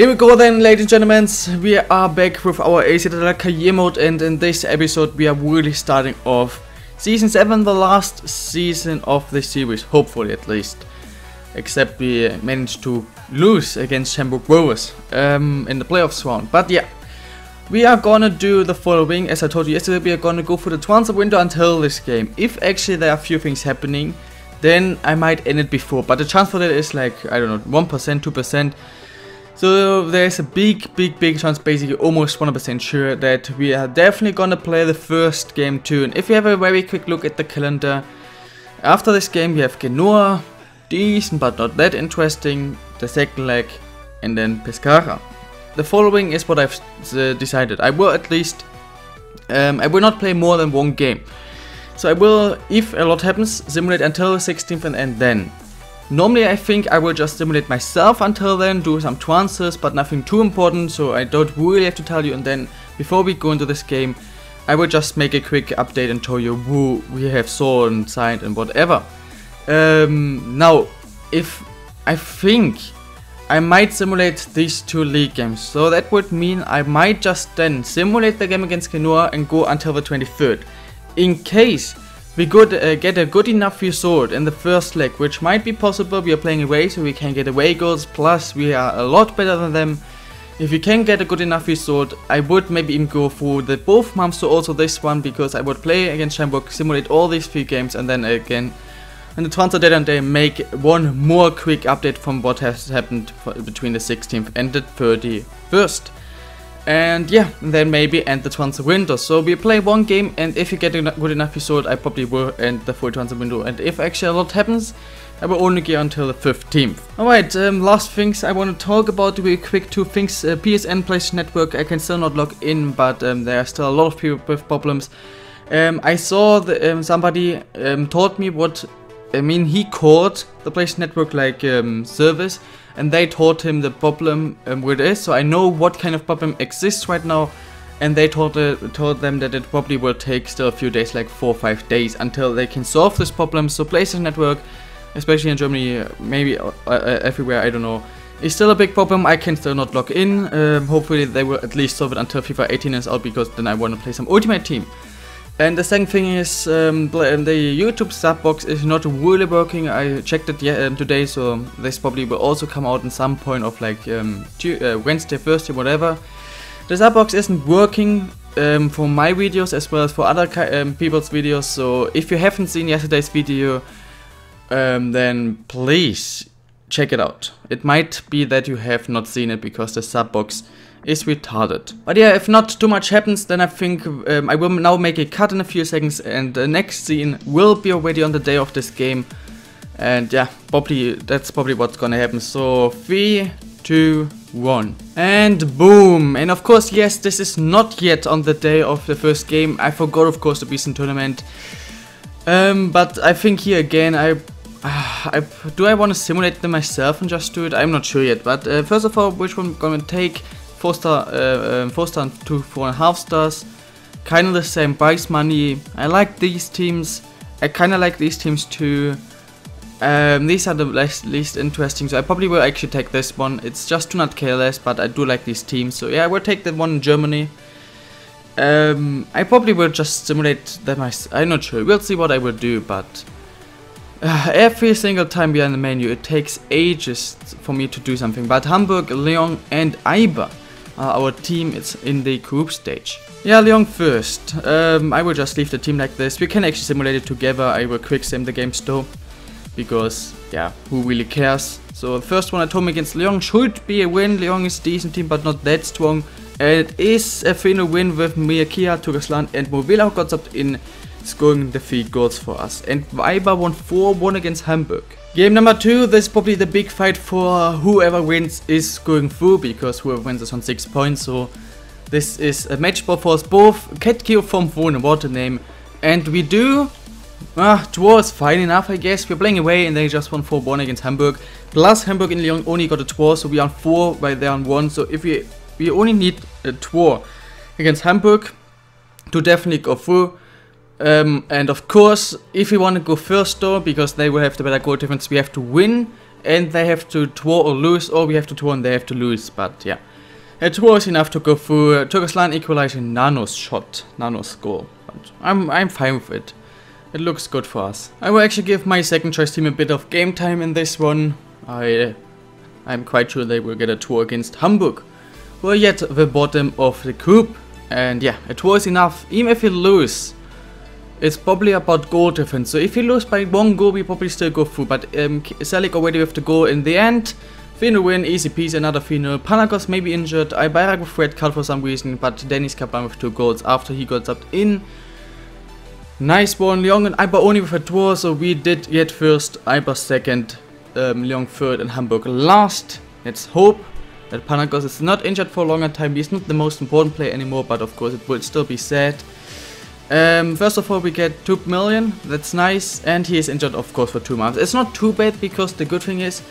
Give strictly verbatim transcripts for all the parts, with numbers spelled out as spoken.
Here we go then, ladies and gentlemen, we are back with our A S Cittadella career mode, and in this episode we are really starting off Season seven, the last season of the series, hopefully at least. Except we managed to lose against Shamrock Rovers um, in the playoffs round, but yeah. We are gonna do the following, as I told you yesterday, we are gonna go for the transfer window until this game. If actually there are a few things happening, then I might end it before, but the chance for that is like, I don't know, one percent, two percent. So there's a big, big, big chance, basically almost one hundred percent sure that we are definitely gonna play the first game too. And if you have a very quick look at the calendar, after this game we have Genoa, decent but not that interesting, the second leg, and then Pescara. The following is what I've uh, decided. I will at least, um, I will not play more than one game. So I will, if a lot happens, simulate until sixteenth and, and then. Normally I think I will just simulate myself until then, do some transfers, but nothing too important, so I don't really have to tell you. And then, before we go into this game, I will just make a quick update and tell you who we have saw and signed and whatever. Um, now, if I think I might simulate these two league games, so that would mean I might just then simulate the game against Genoa and go until the twenty-third. In case we could uh, get a good enough result in the first leg, which might be possible. We are playing away, so we can get away goals, plus we are a lot better than them. If we can get a good enough result, I would maybe even go through the both months, so also this one, because I would play against Shamrock, simulate all these three games, and then again in the transfer deadline day make one more quick update from what has happened for, between the sixteenth and the thirty-first. And yeah, then maybe end the transfer window. So we play one game, and if you get a good enough result, I probably will end the full transfer window. And if actually a lot happens, I will only get until the fifteenth. Alright, um, last things I want to talk about real quick, two things. Uh, P S N PlayStation Network, I can still not log in, but um, there are still a lot of people with problems. Um, I saw the, um, somebody um, told me what, I mean he called the PlayStation Network like um, service, and they told him the problem um, where it is, so I know what kind of problem exists right now, and they told, uh, told them that it probably will take still a few days, like four or five days, until they can solve this problem. So PlayStation Network, especially in Germany, maybe uh, uh, everywhere, I don't know, is still a big problem. I can still not log in. Um, hopefully they will at least solve it until FIFA eighteen is out, because then I want to play some Ultimate Team. And the second thing is, um, the YouTube sub box is not really working. I checked it um, today, so this probably will also come out in some point of like um, uh, Wednesday, Thursday, whatever. The sub box isn't working um, for my videos as well as for other um, people's videos, so if you haven't seen yesterday's video, um, then please check it out. It might be that you have not seen it because the sub box is retarded. But yeah, if not too much happens, then I think um, I will now make a cut in a few seconds, and the next scene will be already on the day of this game. And yeah, probably that's probably what's gonna happen. So three, two, one, and boom. And of course, yes, this is not yet on the day of the first game. I forgot, of course, the recent tournament. Um, but I think here again, I Uh, I, do I want to simulate them myself and just do it? I'm not sure yet, but uh, first of all, which one I'm going to take? Four star, uh, um, four star and two, four and a half stars. Kind of the same price money. I like these teams. I kind of like these teams too. Um, these are the least, least interesting, so I probably will actually take this one. It's just to not care less, but I do like these teams. So yeah, I will take that one in Germany. Um, I probably will just simulate them. I, I'm not sure. We'll see what I will do, but Uh, every single time we are in the menu, it takes ages for me to do something. But Hamburg, Lyon and Eibar are our team. It's in the group stage. Yeah, Lyon first. Um, I will just leave the team like this. We can actually simulate it together. I will quick sim the game still, because yeah, who really cares? So the first one at home against Lyon should be a win. Lyon is a decent team, but not that strong. And it is a three nil win with Miyakea, Tuğaslan and Movila, who got subbed in, scoring the three goals for us. And Eibar won four one against Hamburg. Game number two, this is probably the big fight for whoever wins is going through, because whoever wins is on six points, so this is a match ball for us both. Ketkio from Vone, what a name. And we do, ah, draw is fine enough, I guess. We're playing away and they just won four one against Hamburg, plus Hamburg and Lyon only got a draw, so we are on four while they are on one, so if we, we only need a draw against Hamburg to definitely go through. Um, and of course, if we want to go first though, because they will have the better goal difference, we have to win and they have to draw or lose, or we have to draw and they have to lose, but yeah. A draw is enough to go through. Tuğaslan equalizing Nanos shot, Nanos goal, but I'm, I'm fine with it. It looks good for us. I will actually give my second choice team a bit of game time in this one. I, I'm quite sure they will get a draw against Hamburg, who are yet the bottom of the group, and yeah, a draw is enough, even if we lose. It's probably about goal difference, so if we lose by one goal we probably still go through, but um, Selig already with the goal in the end. three nil win, easy peasy, another three nil. Panagos may be injured, Ibarak with red card for some reason, but Dennis Caban with two goals after he got subbed in. Nice one. Lyon and Eibar only with a draw, so we did get first, Eibar second, um, Lyon third and Hamburg last. Let's hope that Panagos is not injured for a longer time. He's not the most important player anymore, but of course it will still be sad. Um, first of all, we get two million, that's nice, and he is injured of course for two months. It's not too bad because the good thing is,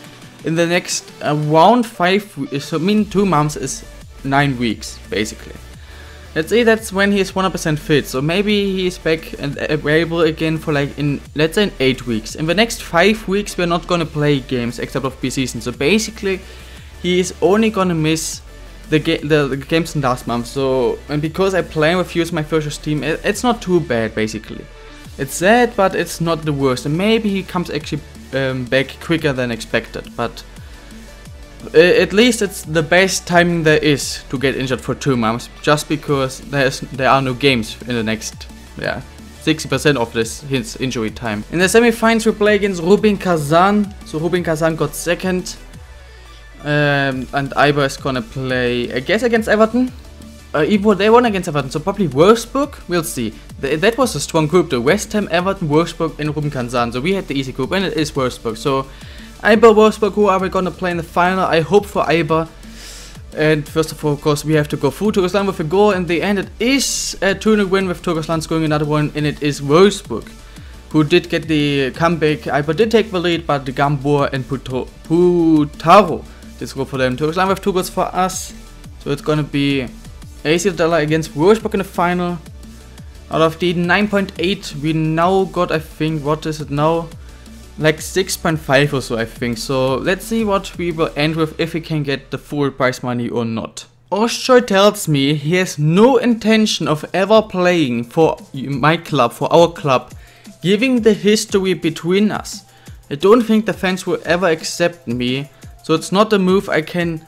in the next uh, round five, so I mean two months is nine weeks, basically. Let's say that's when he is one hundred percent fit, so maybe he is back and available again for like, in let's say in eight weeks. In the next five weeks we are not gonna play games except of pre-season, so basically he is only gonna miss The, ga the, the games in last month, so, and because I play with you as my first team, it, it's not too bad basically. It's sad, but it's not the worst, and maybe he comes actually um, back quicker than expected, but uh, at least it's the best timing there is to get injured for two months, just because there's, there are no games in the next, yeah, sixty percent of this his injury time. In the semi-finals we play against Rubin Kazan, so Rubin Kazan got second. Um, and Eibar is gonna play, I guess, against Everton. Uh, even they won against Everton, so probably Wolfsburg. We'll see. The, that was a strong group: the West Ham, Everton, Wolfsburg, and Rubin Kazan. So we had the easy group, and it is Wolfsburg. So Eibar, Wolfsburg, who are we gonna play in the final? I hope for Eibar. And first of all, of course, we have to go through. Tuğaslan with a goal in the end. It is a two nil win with Tuğaslan scoring another one, and it is Wolfsburg who did get the comeback. Eibar did take the lead, but the Gambor and Puto Putaro. This goal for them. Tuğaslan with two goals for us, so it's gonna be A S Cittadella against Wolfsburg in the final. Out of the nine point eight, we now got, I think, what is it now? Like six point five or so, I think. So let's see what we will end with, if we can get the full prize money or not. Ostroy tells me he has no intention of ever playing for my club, for our club, given the history between us. I don't think the fans will ever accept me. So it's not a move I can,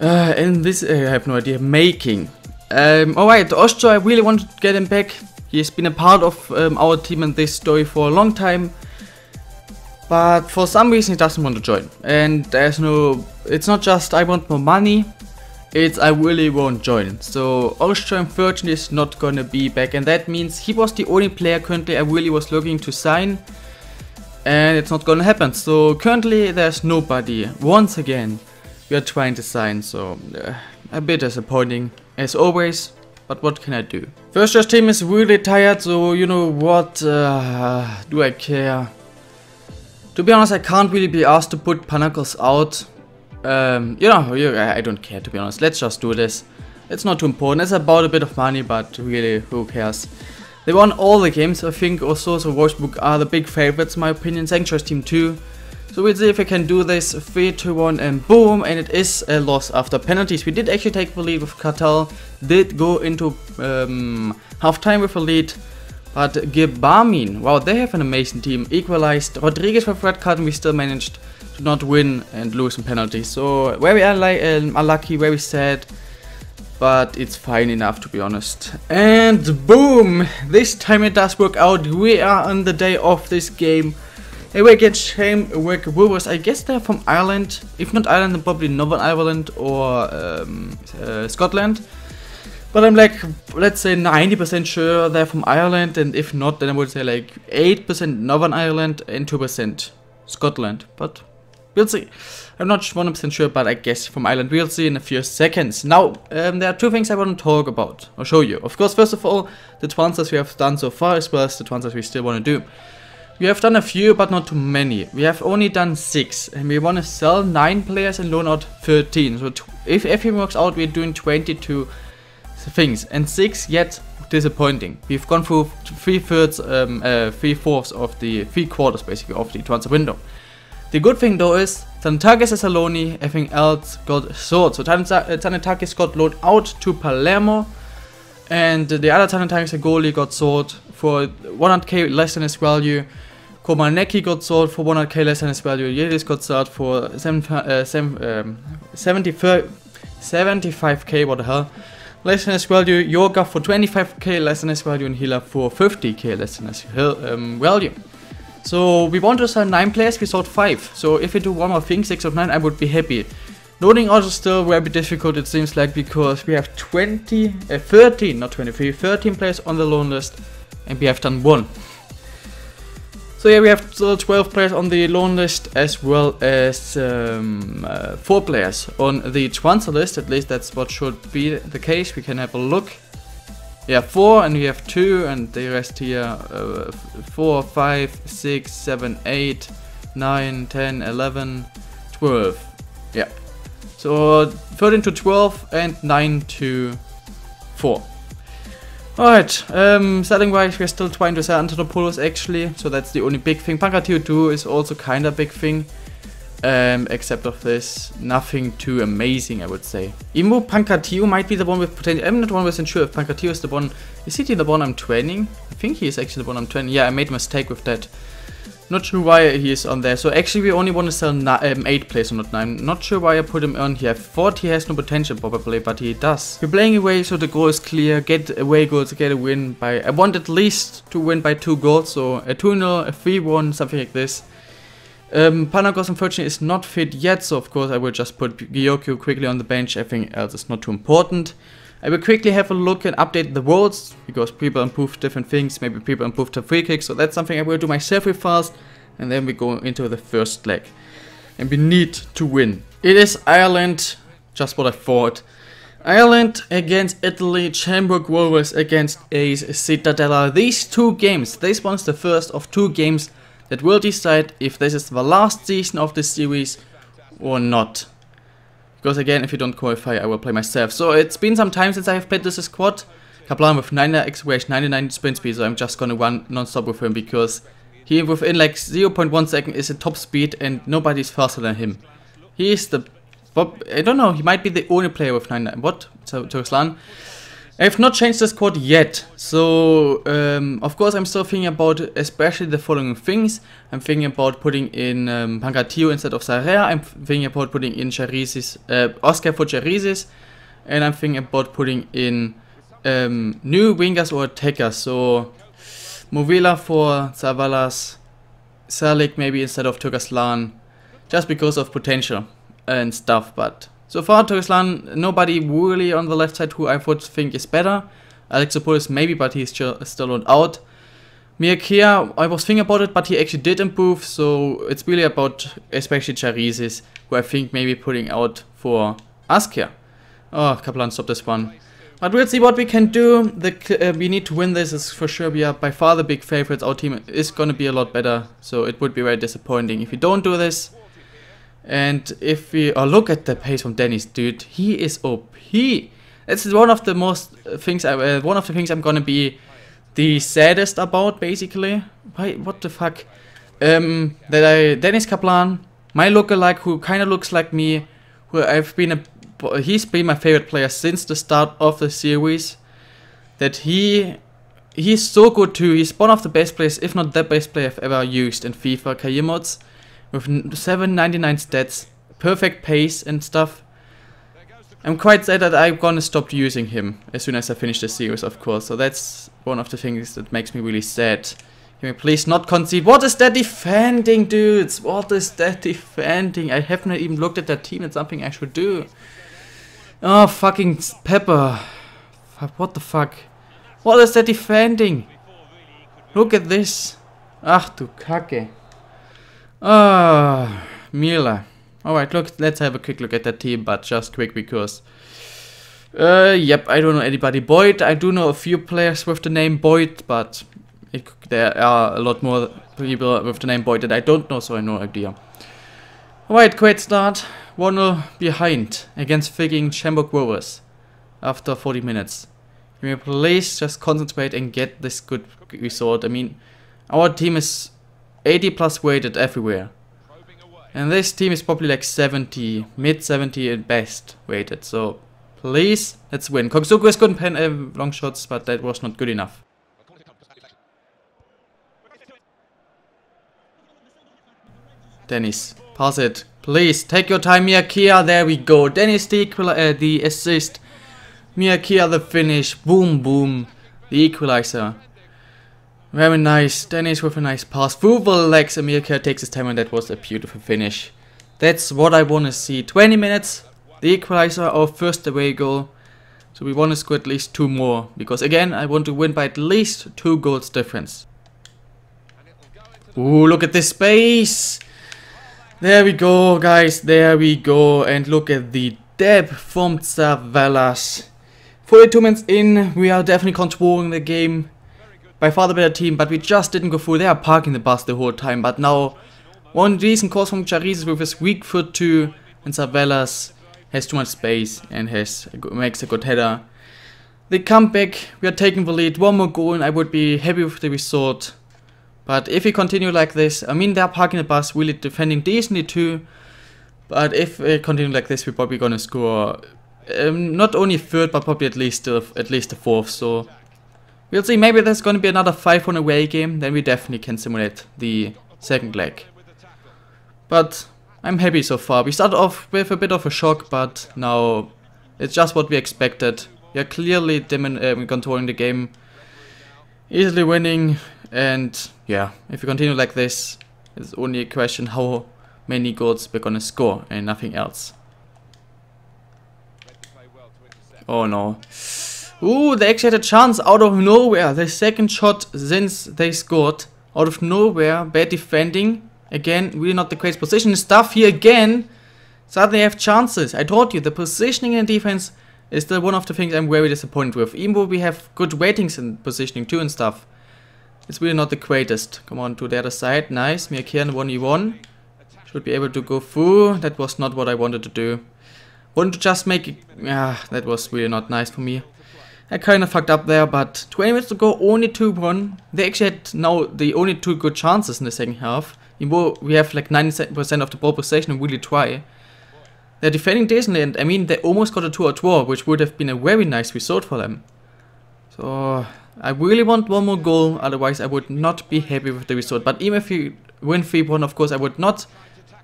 uh, in this, uh, I have no idea, making. Um, Alright, Ostroy, I really want to get him back. He has been a part of um, our team and this story for a long time. But for some reason he doesn't want to join. And there's no, it's not just I want more money, it's I really won't join. So Ostroy unfortunately is not gonna be back, and that means he was the only player currently I really was looking to sign. And it's not gonna happen, so currently there's nobody. Once again, we are trying to sign, so uh, a bit disappointing as always, but what can I do? First choice team is really tired, so you know what, uh, do I care? To be honest, I can't really be asked to put Panagos out. Um, you know, you, I don't care, to be honest. Let's just do this. It's not too important, it's about a bit of money, but really, who cares? They won all the games, I think, also, so Wolfsburg are the big favorites, in my opinion. Second choice team too. So we'll see if we can do this. Three, two, one, and boom, and it is a loss after penalties. We did actually take the lead with Cartal, did go into um, half-time with a lead, but Gibamin, wow, they have an amazing team, equalized. Rodriguez with red card, and we still managed to not win and lose in penalties. So very unlucky, very sad. But it's fine enough, to be honest. And boom! This time it does work out. We are on the day of this game. And we get Shamrock Rovers. I guess they're from Ireland. If not Ireland, then probably Northern Ireland or um, uh, Scotland. But I'm like, let's say ninety percent sure they're from Ireland. And if not, then I would say like eight percent Northern Ireland and two percent Scotland. But we'll see. I'm not one hundred percent sure, but I guess from Ireland. We'll see in a few seconds. Now, um, there are two things I want to talk about, or show you. Of course, first of all, the transfers we have done so far, as well as the transfers we still want to do. We have done a few, but not too many. We have only done six, and we want to sell nine players and loan out thirteen. So if everything works out, we're doing twenty-two things, and six yet disappointing. We've gone through three thirds, um, uh, three fourths of the three quarters, basically, of the transfer window. The good thing though is Sanitakis is Saloni, everything else got sold. So Sanitakis got loaned out to Palermo, and the other Sanitakis, the goalie, got sold for one hundred K less than his value. Komaneki got sold for one hundred K less than his value. Yildiz got sold for seven, uh, seven, um, seventy-five K, what the hell, less than his value. Yorga for twenty-five K less than his value, and Hila for fifty K less than his um, value. So we want to sell nine players, we sold five. So if we do one more thing, six of nine, I would be happy. Loading also still will be difficult, it seems like, because we have twenty, uh, thirteen, not twenty-three, thirteen players on the loan list, and we have done one. So yeah, we have still twelve players on the loan list, as well as um, uh, four players on the transfer list. At least that's what should be the case. We can have a look. Yeah, four, and we have two, and the rest here, uh, four, five, six, seven, eight, nine, ten, eleven, twelve. Yeah, so thirteen to twelve and nine to four. Alright, um, selling wise, we're still trying to sell Antonopoulos actually, so that's the only big thing. Pankratio two is also kind of big thing, um, except of this, nothing too amazing, I would say. Imu Pankratio might be the one with potential. I'm not one percent sure if Pankratio is the one. Is he the one I'm training? I think he is actually the one I'm training. Yeah, I made a mistake with that. Not sure why he is on there. So actually we only want to sell um, eight players, not nine. Not sure why I put him on here. I thought he has no potential probably, but he does. We're playing away, so the goal is clear. Get away goals, get a win by... I want at least to win by two goals, so a two nil, a three one, something like this. Um, Panagos unfortunately is not fit yet, so of course I will just put Gyokyo quickly on the bench. Everything else is not too important. I will quickly have a look and update the worlds, because people improve different things, maybe people improve the free kicks, so that's something I will do myself real fast, and then we go into the first leg. And we need to win. It is Ireland, just what I thought. Ireland against Italy, Shamrock Rovers against A S Cittadella. These two games, this one's the first of two games that will decide if this is the last season of this series or not. Because again, if you don't qualify, I will play myself. So it's been some time since I have played this squad. Kaplan with nine nine acceleration, ninety-nine sprint speed, so I'm just gonna run non-stop with him, because he within like zero point one second is a top speed and nobody's faster than him. He is the... I don't know, he might be the only player with nine nine. What? So Tuğaslan. I have not changed the squad yet, so um, of course I'm still thinking about especially the following things. I'm thinking about putting in um, Pankratio instead of Sarrea, I'm thinking about putting in Charizis, uh, Oscar for Charizis, and I'm thinking about putting in um, new wingers or attackers, so Movila for Zavalas, Selig maybe instead of Tuğaslan, just because of potential and stuff, but... So far, Tuğaslan, nobody really on the left side who I would think is better. Alexopoulos maybe, but he's still, still on out. Miyakea, I was thinking about it, but he actually did improve, so it's really about especially Charizis, who I think maybe putting out for Askia. Oh, Kaplan stopped this one. But we'll see what we can do. The, uh, we need to win this, is for sure. We are by far the big favorites. Our team is going to be a lot better, so it would be very disappointing if we don't do this. And if we... Oh, look at the pace from Dennis, dude. He is O P. That's one of the most things... I, uh, one of the things I'm gonna be the saddest about, basically. Why? What the fuck? Um, that I... Dennis Kaplan, my lookalike, who kind of looks like me, who I've been a... He's been my favorite player since the start of the series. That he... He's so good, too. He's one of the best players, if not the best player I've ever used in FIFA career mods. With seven ninety-nine stats, perfect pace and stuff. I'm quite sad that I'm gonna stop using him as soon as I finish the series, of course. So that's one of the things that makes me really sad. Can we please not concede? What is that defending, dudes? What is that defending? I haven't even looked at that team. It's something I should do. Oh, fucking Pepper. What the fuck? What is that defending? Look at this. Ach du Kacke. Ah, oh, Mila. Alright, look, let's have a quick look at that team, but just quick because... Uh, yep, I don't know anybody. Boyd, I do know a few players with the name Boyd, but it, there are a lot more people with the name Boyd that I don't know, so I have no idea. Alright, great start. one nil behind against freaking Shamrock Rovers after forty minutes. Can we please just concentrate and get this good result? I mean, our team is... eighty plus weighted everywhere. And this team is probably like seventy, mid seventy at best rated. So please, let's win. Koksoku is good in pen, uh, long shots, but that was not good enough. Dennis, pass it. Please, take your time, Miyakea. There we go. Dennis the, equal uh, the assist. Miyakea the finish. Boom, boom. The equalizer. Very nice. Dennis with a nice pass. Through the legs, and Miyakea takes his time, and that was a beautiful finish. That's what I want to see. twenty minutes. The equalizer, our first away goal. So we want to score at least two more. Because again, I want to win by at least two goals difference. Ooh, look at this space. There we go, guys, there we go, and look at the depth from Zavala. forty-two minutes in, we are definitely controlling the game. By far the better team, but we just didn't go through. They are parking the bus the whole time, but now one decent cross from Charizis with his weak foot too, and Zavala has too much space and has makes a good header. They come back, we are taking the lead, one more goal, and I would be happy with the result. But if we continue like this, I mean, they're parking the bus, really defending decently too. But if we continue like this, we're probably going to score um, not only third, but probably at least uh, at least the fourth. So we'll see, maybe there's going to be another five one away game. Then we definitely can simulate the second leg. But I'm happy so far. We started off with a bit of a shock, but now it's just what we expected. We are clearly uh, controlling the game, easily winning. And yeah, if we continue like this, it's only a question how many goals we're gonna score and nothing else. Oh no. Ooh, they actually had a chance out of nowhere. The second shot since they scored. Out of nowhere, bad defending. Again, really not the greatest position stuff here again. Suddenly they have chances. I told you, the positioning in defense is the one of the things I'm very disappointed with. Even though we have good ratings in positioning too and stuff. It's really not the greatest. Come on, to the other side. Nice. Miyakea one v one. Should be able to go through. That was not what I wanted to do. Wanted to just make it... Ah, that was really not nice for me. I kind of fucked up there, but twenty minutes to go, only two one. They actually had now the only two good chances in the second half. Even though we have like ninety percent of the ball possession and really try. They're defending decently, and I mean, they almost got a two-out draw, which would have been a very nice result for them. So... I really want one more goal, otherwise I would not be happy with the result. But even if you win three one, of course I would not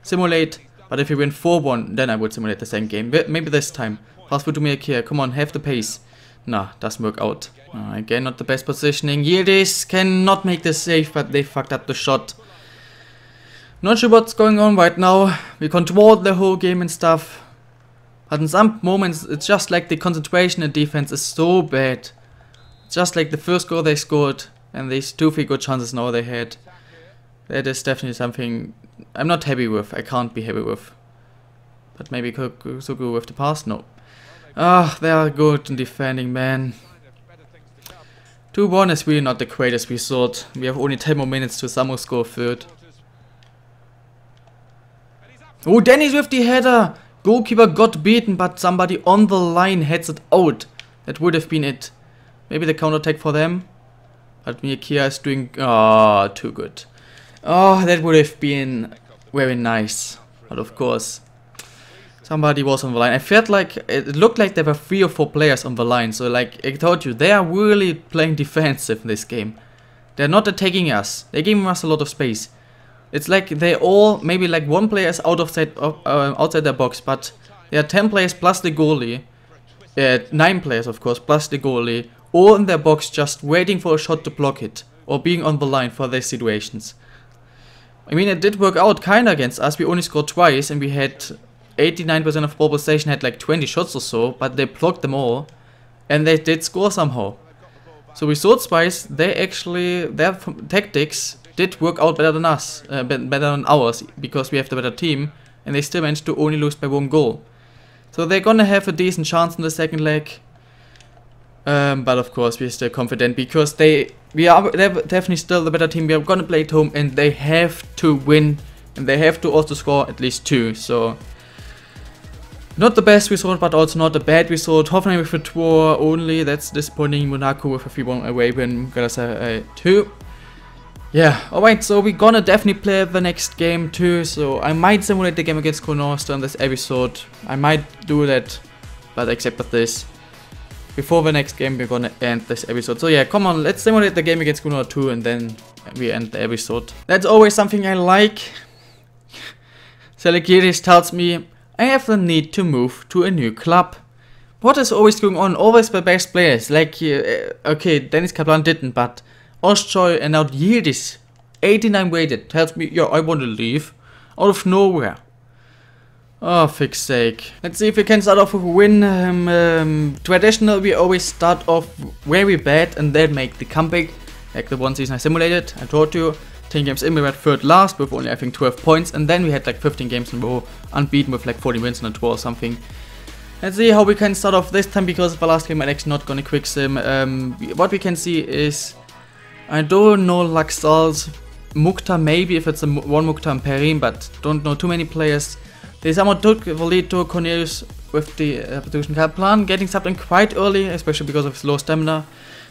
simulate. But if you win four one, then I would simulate the same game. Maybe this time. Pass through to Miyakea. Come on, have the pace. Nah, doesn't work out. Uh, again, not the best positioning. Yildiz cannot make the save, but they fucked up the shot. Not sure what's going on right now. We controlled the whole game and stuff. But in some moments, it's just like the concentration in defense is so bad. Just like the first goal they scored, and these two, three good chances now they had. That is definitely something I'm not happy with, I can't be happy with. But maybe Koksoku with the pass? No. Ah, oh, they are good in defending, man. two one is really not the greatest result. We have only ten more minutes to somehow score third. Oh, Dennis with the header! Goalkeeper got beaten, but somebody on the line heads it out. That would have been it. Maybe the counter-attack for them. But Miyakea is doing... Ah, oh, too good. Oh, that would have been very nice. But of course, somebody was on the line. I felt like... It looked like there were three or four players on the line. So, like, I told you, they are really playing defensive in this game. They're not attacking us. They're giving us a lot of space. It's like they all... Maybe, like, one player is out of that, uh, outside their box. But there are ten players plus the goalie. Uh, nine players, of course, plus the goalie. All in their box, just waiting for a shot to block it, or being on the line for their situations. I mean, it did work out kinda against us. We only scored twice, and we had eighty-nine percent of ball possession, had like twenty shots or so, but they blocked them all, and they did score somehow. So we scored twice. They actually, their tactics did work out better than us, uh, better than ours, because we have the better team, and they still managed to only lose by one goal. So they're gonna have a decent chance in the second leg. Um, but of course we're still confident because they we are they're definitely still the better team. We are gonna play at home and they have to win and they have to also score at least two. So not the best result, but also not a bad result. Hoffenheim with a draw only, that's disappointing. Monaco with a three one away win. Galatasaray two. Yeah, alright, so we're gonna definitely play the next game too, so I might simulate the game against Konosta in this episode. I might do that, but except for this. Before the next game, we're gonna end this episode. So yeah, come on, let's simulate the game against Genoa too, and then we end the episode. That's always something I like. Selig tells me, I have the need to move to a new club. What is always going on? Always the best players. Like, uh, okay, Dennis Kaplan didn't, but Ostroy and now Yildiz, eighty-nine rated, tells me, yeah, I want to leave. Out of nowhere. Oh, fix sake. Let's see if we can start off with a win. Um, um, traditional, we always start off very bad and then make the comeback. Like the one season I simulated, I told you. ten games in, we were third last with only, I think, twelve points. And then we had like fifteen games in a row, unbeaten with like forty wins in a draw or something. Let's see how we can start off this time, because the last game I'm actually not gonna quick sim. Um, what we can see is, I don't know Laxal's, Mukta maybe, if it's a one Mukta and Perim, but don't know too many players. They somehow took the lead to Cornelius with the substitution Kaplan, getting subbed in quite early, especially because of his low stamina.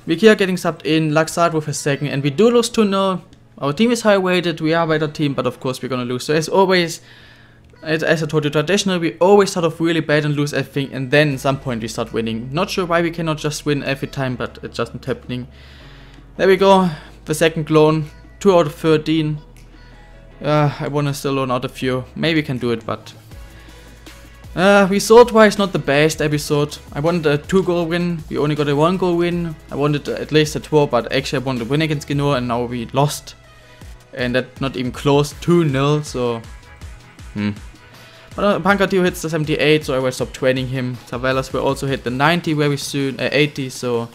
Miyakea getting subbed in, Laxalt with his second, and we do lose two nil. Our team is high rated, we are a better team, but of course we're gonna lose. So as always, as I told you, traditional, we always start off really bad and lose everything, and then at some point we start winning. Not sure why we cannot just win every time, but it's just not happening. There we go, the second loan, two out of thirteen. Uh, I wanna still loan out a few, maybe we can do it, but... Uh, result-wise, not the best episode. I wanted a two goal win, we only got a one goal win. I wanted at least a draw, but actually I wanted a win against Genoa, and now we lost. And that's not even close, two nil, so... Hmm. But uh, Pankratio hits the seventy-eight, so I will stop training him. Zavala will also hit the ninety very soon, uh, eighty, so...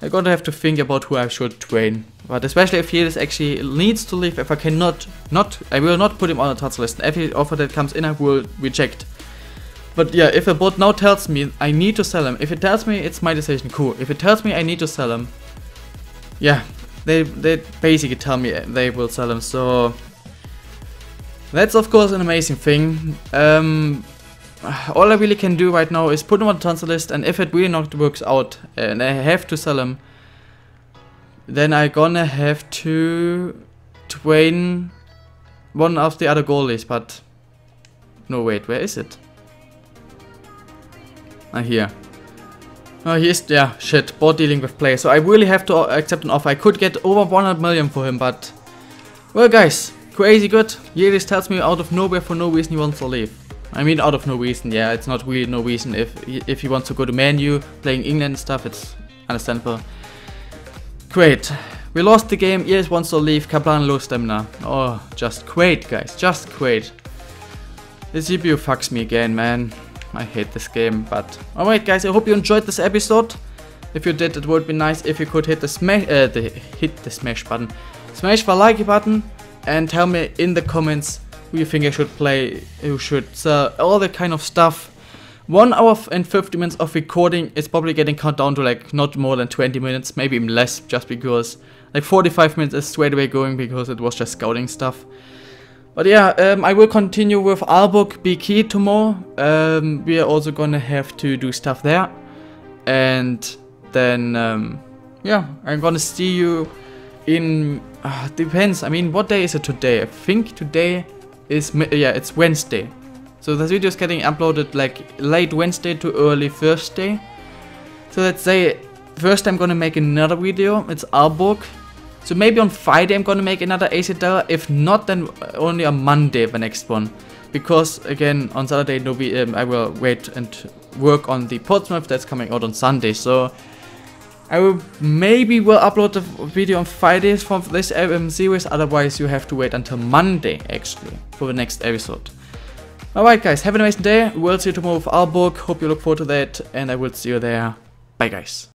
I'm gonna have to think about who I should train, but especially if Yeris actually needs to leave, if I cannot, not, I will not put him on a transfer list. Every offer that comes in I will reject. But yeah, if a bot now tells me I need to sell him, if it tells me it's my decision, cool. If it tells me I need to sell him, yeah, they, they basically tell me they will sell him, so... That's of course an amazing thing. Um... All I really can do right now is put him on the transfer list, and if it really not works out and I have to sell him, then I gonna have to train one of the other goalies, but... No, wait, where is it? Ah, here. Oh, he is, yeah, shit, board dealing with players. So I really have to accept an offer. I could get over one hundred million for him, but... Well, guys, crazy good. Yildiz tells me out of nowhere for no reason he wants to leave. I mean, out of no reason, yeah, it's not really no reason. If if he wants to go to Man U, playing England and stuff, it's understandable. Great. We lost the game, Yeris wants to leave, Kaplan low stamina. Oh, just great, guys, just great. The C P U fucks me again, man. I hate this game, but... Alright, guys, I hope you enjoyed this episode. If you did, it would be nice if you could hit the smash... Uh, the, hit the smash button. Smash the like button and tell me in the comments who you think I should play, who should sell, all that kind of stuff. one hour and fifty minutes of recording is probably getting cut down to like not more than twenty minutes, maybe even less, just because like forty-five minutes is straight away going because it was just scouting stuff. But yeah, um, I will continue with Hamburg B K tomorrow. Um, we are also gonna have to do stuff there. And then, um, yeah, I'm gonna see you in... Uh, depends, I mean, what day is it today? I think today... Is, yeah, it's Wednesday, so this video is getting uploaded like late Wednesday to early Thursday. So let's say first I'm gonna make another video. It's Hamburg, so maybe on Friday I'm gonna make another A S Cittadella. If not, then only on Monday the next one, because again on Saturday no, we, um, I will wait and work on the Portsmouth that's coming out on Sunday. So I will maybe will upload the video on Fridays from this um, series, otherwise you have to wait until Monday actually for the next episode. Alright guys, have an amazing day, we'll see you tomorrow with Hamburg, hope you look forward to that, and I will see you there, bye guys.